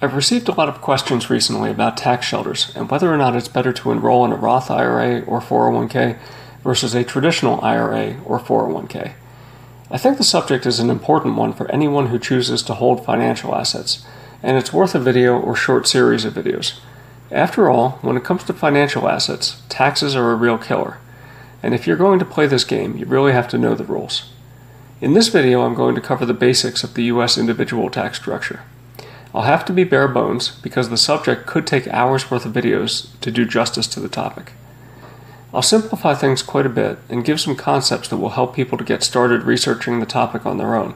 I've received a lot of questions recently about tax shelters and whether or not it's better to enroll in a Roth IRA or 401k versus a traditional IRA or 401k. I think the subject is an important one for anyone who chooses to hold financial assets, and it's worth a video or short series of videos. After all, when it comes to financial assets, taxes are a real killer, and if you're going to play this game, you really have to know the rules. In this video, I'm going to cover the basics of the U.S. individual tax structure. I'll have to be bare bones because the subject could take hours worth of videos to do justice to the topic. I'll simplify things quite a bit and give some concepts that will help people to get started researching the topic on their own.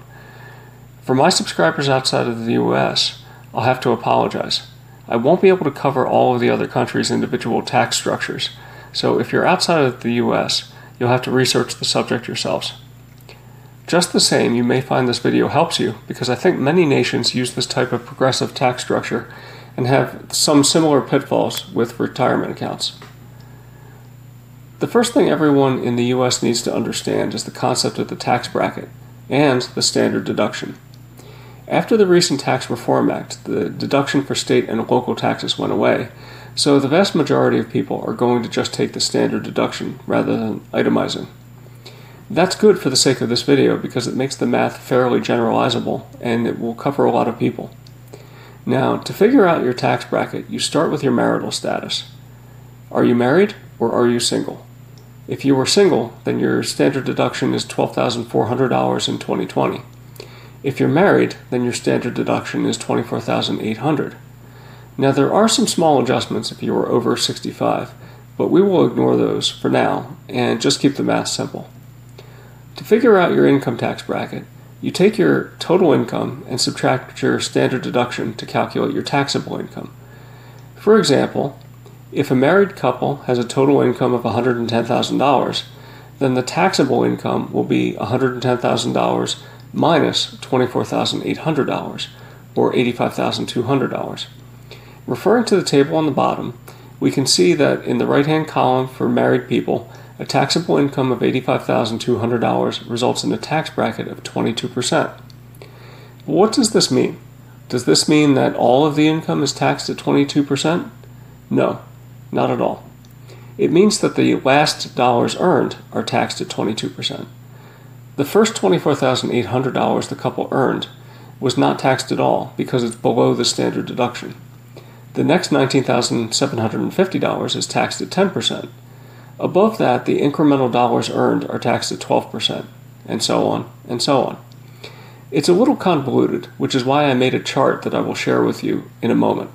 For my subscribers outside of the US, I'll have to apologize. I won't be able to cover all of the other countries' individual tax structures, so if you're outside of the US, you'll have to research the subject yourselves. Just the same, you may find this video helps you because I think many nations use this type of progressive tax structure and have some similar pitfalls with retirement accounts. The first thing everyone in the US needs to understand is the concept of the tax bracket and the standard deduction. After the recent Tax Reform Act, the deduction for state and local taxes went away, so the vast majority of people are going to just take the standard deduction rather than itemizing. That's good for the sake of this video because it makes the math fairly generalizable and it will cover a lot of people. Now, to figure out your tax bracket, you start with your marital status. Are you married or are you single? If you were single, then your standard deduction is $12,400 in 2020. If you're married, then your standard deduction is $24,800. Now, there are some small adjustments if you are over 65, but we will ignore those for now and just keep the math simple. To figure out your income tax bracket, you take your total income and subtract your standard deduction to calculate your taxable income. For example, if a married couple has a total income of $110,000, then the taxable income will be $110,000 minus $24,800, or $85,200. Referring to the table on the bottom, we can see that in the right-hand column for married people, a taxable income of $85,200 results in a tax bracket of 22%. What does this mean? Does this mean that all of the income is taxed at 22%? No, not at all. It means that the last dollars earned are taxed at 22%. The first $24,800 the couple earned was not taxed at all because it's below the standard deduction. The next $19,750 is taxed at 10%. Above that, the incremental dollars earned are taxed at 12%, and so on, and so on. It's a little convoluted, which is why I made a chart that I will share with you in a moment,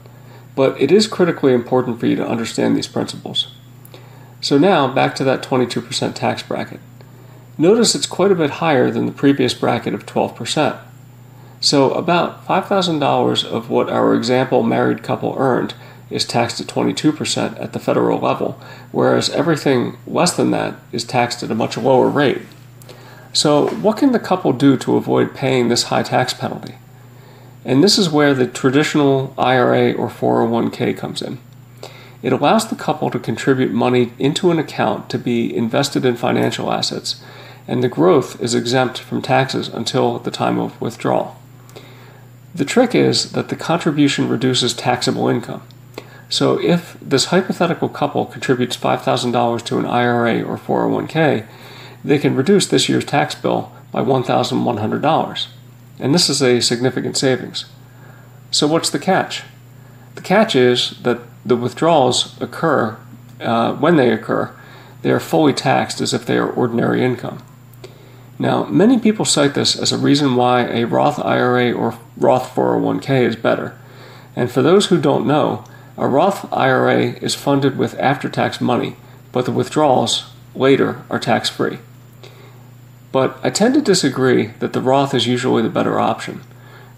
but it is critically important for you to understand these principles. So now, back to that 22% tax bracket. Notice it's quite a bit higher than the previous bracket of 12%. So about $5,000 of what our example married couple earned is taxed at 22% at the federal level, whereas everything less than that is taxed at a much lower rate. So what can the couple do to avoid paying this high tax penalty? And this is where the traditional IRA or 401k comes in. It allows the couple to contribute money into an account to be invested in financial assets, and the growth is exempt from taxes until the time of withdrawal. The trick is that the contribution reduces taxable income. So if this hypothetical couple contributes $5,000 to an IRA or 401k, they can reduce this year's tax bill by $1,100. And this is a significant savings. So what's the catch? The catch is that the withdrawals occur, when they occur, they are fully taxed as if they are ordinary income. Now, many people cite this as a reason why a Roth IRA or Roth 401k is better. And for those who don't know, a Roth IRA is funded with after-tax money, but the withdrawals later are tax-free. But I tend to disagree that the Roth is usually the better option.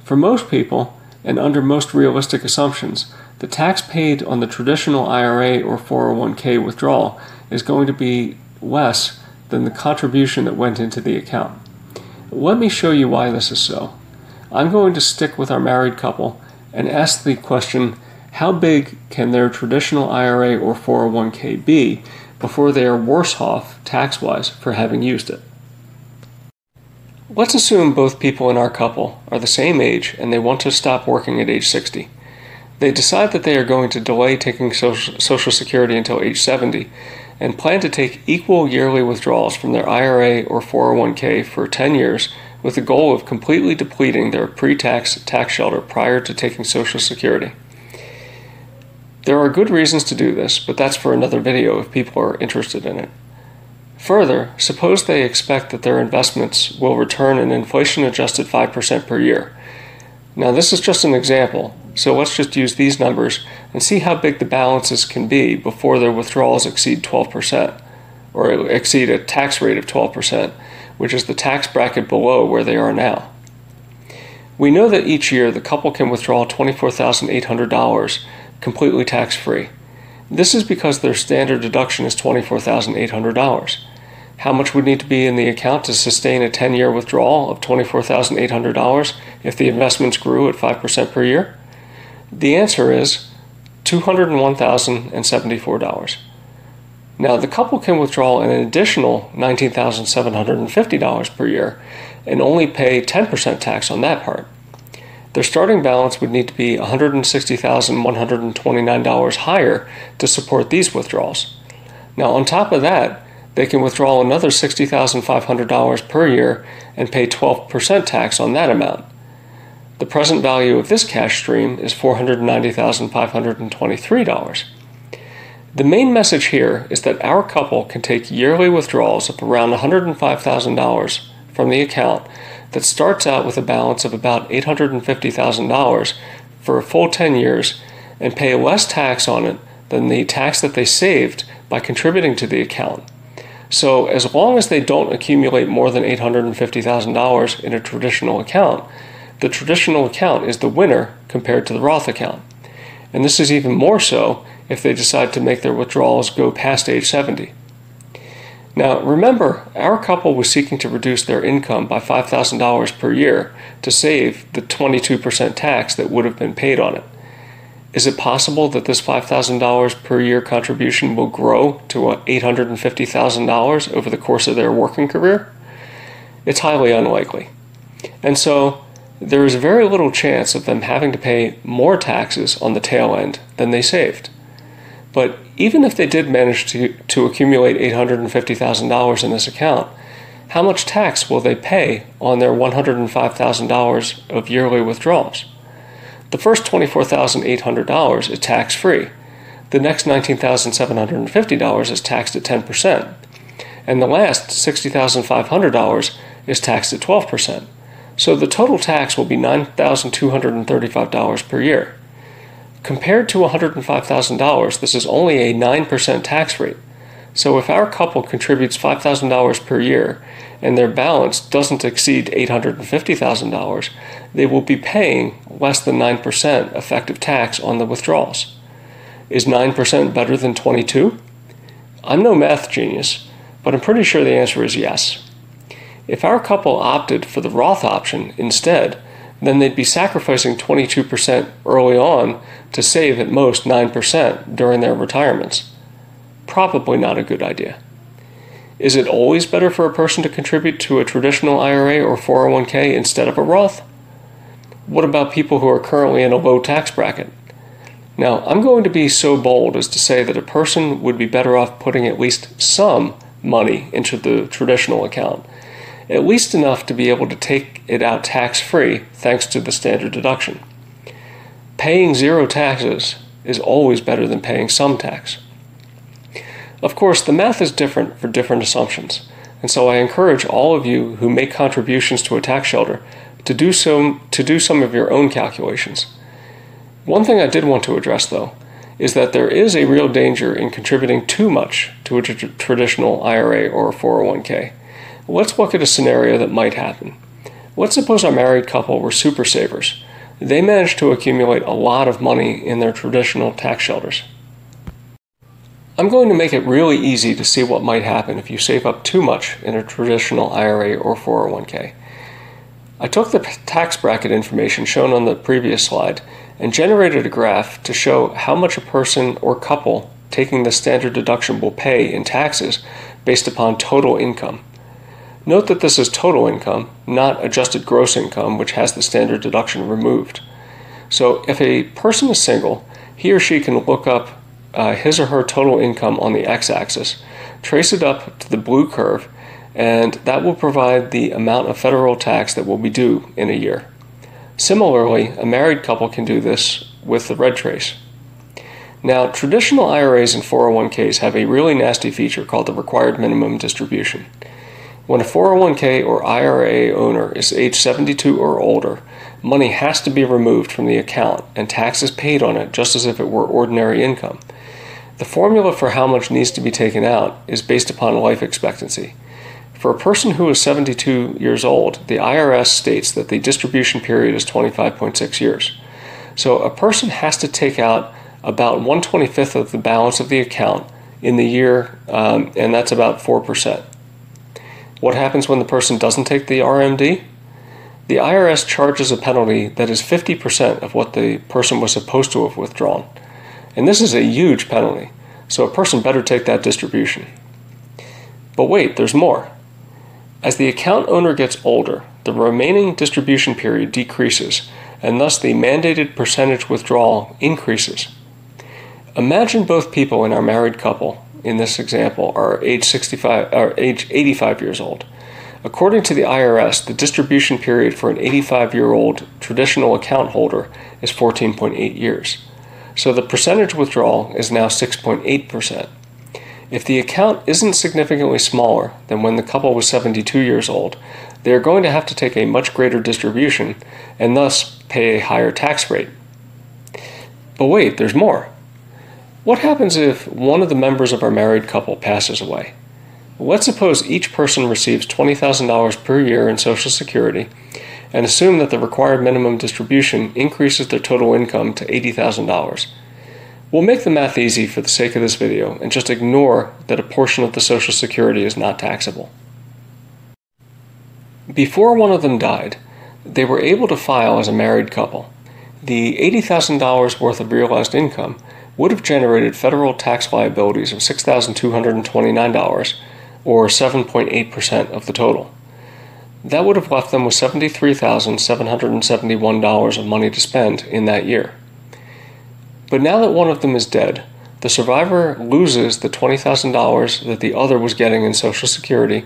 For most people, and under most realistic assumptions, the tax paid on the traditional IRA or 401k withdrawal is going to be less than the contribution that went into the account. Let me show you why this is so. I'm going to stick with our married couple and ask the question, how big can their traditional IRA or 401k be before they are worse off tax-wise for having used it? Let's assume both people in our couple are the same age and they want to stop working at age 60. They decide that they are going to delay taking Social Security until age 70 and plan to take equal yearly withdrawals from their IRA or 401k for 10 years with the goal of completely depleting their pre-tax tax shelter prior to taking Social Security. There are good reasons to do this, but that's for another video if people are interested in it. Further, suppose they expect that their investments will return an inflation-adjusted 5% per year. Now, this is just an example, so let's just use these numbers and see how big the balances can be before their withdrawals exceed 12%, or exceed a tax rate of 12%, which is the tax bracket below where they are now. We know that each year the couple can withdraw $24,800 completely tax-free. This is because their standard deduction is $24,800. How much would need to be in the account to sustain a 10-year withdrawal of $24,800 if the investments grew at 5% per year? The answer is $201,074. Now, the couple can withdraw an additional $19,750 per year and only pay 10% tax on that part. Their starting balance would need to be $160,129 higher to support these withdrawals. Now, on top of that, they can withdraw another $60,500 per year and pay 12% tax on that amount. The present value of this cash stream is $490,523. The main message here is that our couple can take yearly withdrawals of around $105,000 from the account that starts out with a balance of about $850,000 for a full 10 years and pay less tax on it than the tax that they saved by contributing to the account. So as long as they don't accumulate more than $850,000 in a traditional account, the traditional account is the winner compared to the Roth account. And this is even more so if they decide to make their withdrawals go past age 70. Now, remember, our couple was seeking to reduce their income by $5,000 per year to save the 22% tax that would have been paid on it. Is it possible that this $5,000 per year contribution will grow to $850,000 over the course of their working career? It's highly unlikely. And so, there is very little chance of them having to pay more taxes on the tail end than they saved. But even if they did manage to accumulate $850,000 in this account, how much tax will they pay on their $105,000 of yearly withdrawals? The first $24,800 is tax-free. The next $19,750 is taxed at 10%. And the last $60,500 is taxed at 12%. So the total tax will be $9,235 per year. Compared to $105,000, this is only a 9% tax rate. So if our couple contributes $5,000 per year and their balance doesn't exceed $850,000, they will be paying less than 9% effective tax on the withdrawals. Is 9% better than 22? I'm no math genius, but I'm pretty sure the answer is yes. If our couple opted for the Roth option instead, then they'd be sacrificing 22% early on to save at most 9% during their retirements. Probably not a good idea. Is it always better for a person to contribute to a traditional IRA or 401k instead of a Roth? What about people who are currently in a low tax bracket? Now, I'm going to be so bold as to say that a person would be better off putting at least some money into the traditional account, at least enough to be able to take it out tax-free thanks to the standard deduction. Paying zero taxes is always better than paying some tax. Of course, the math is different for different assumptions, and so I encourage all of you who make contributions to a tax shelter to do some of your own calculations. One thing I did want to address, though, is that there is a real danger in contributing too much to a traditional IRA or a 401k. Let's look at a scenario that might happen. Let's suppose our married couple were super savers. They managed to accumulate a lot of money in their traditional tax shelters. I'm going to make it really easy to see what might happen if you save up too much in a traditional IRA or 401k. I took the tax bracket information shown on the previous slide and generated a graph to show how much a person or couple taking the standard deduction will pay in taxes based upon total income. Note that this is total income, not adjusted gross income, which has the standard deduction removed. So if a person is single, he or she can look up his or her total income on the x-axis, trace it up to the blue curve, and that will provide the amount of federal tax that will be due in a year. Similarly, a married couple can do this with the red trace. Now, traditional IRAs and 401ks have a really nasty feature called the required minimum distribution. When a 401k or IRA owner is age 72 or older, money has to be removed from the account and tax is paid on it just as if it were ordinary income. The formula for how much needs to be taken out is based upon life expectancy. For a person who is 72 years old, the IRS states that the distribution period is 25.6 years. So a person has to take out about 1/25 of the balance of the account in the year, and that's about 4%. What happens when the person doesn't take the RMD? The IRS charges a penalty that is 50% of what the person was supposed to have withdrawn. And this is a huge penalty, so a person better take that distribution. But wait, there's more. As the account owner gets older, the remaining distribution period decreases, and thus the mandated percentage withdrawal increases. Imagine both people in our married couple, in this example, are age 65 or age 85 years old. According to the IRS, the distribution period for an 85-year-old traditional account holder is 14.8 years. So the percentage withdrawal is now 6.8%. If the account isn't significantly smaller than when the couple was 72 years old, they are going to have to take a much greater distribution and thus pay a higher tax rate. But wait, there's more. What happens if one of the members of our married couple passes away? Let's suppose each person receives $20,000 per year in Social Security and assume that the required minimum distribution increases their total income to $80,000. We'll make the math easy for the sake of this video and just ignore that a portion of the Social Security is not taxable. Before one of them died, they were able to file as a married couple. The $80,000 worth of realized income would have generated federal tax liabilities of $6,229, or 7.8% of the total. That would have left them with $73,771 of money to spend in that year. But now that one of them is dead, the survivor loses the $20,000 that the other was getting in Social Security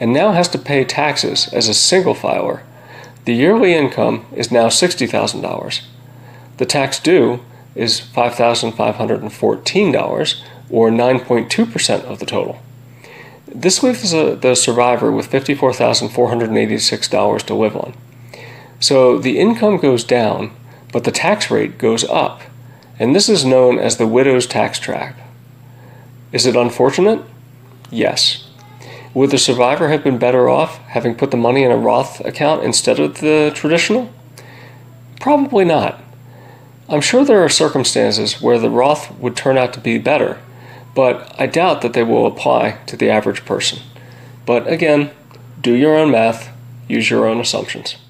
and now has to pay taxes as a single filer. The yearly income is now $60,000. The tax due is $5,514, or 9.2% of the total. This leaves the survivor with $54,486 to live on. So the income goes down, but the tax rate goes up. And this is known as the Widow's Tax Trap. Is it unfortunate? Yes. Would the survivor have been better off having put the money in a Roth account instead of the traditional? Probably not. I'm sure there are circumstances where the Roth would turn out to be better, but I doubt that they will apply to the average person. But again, do your own math, use your own assumptions.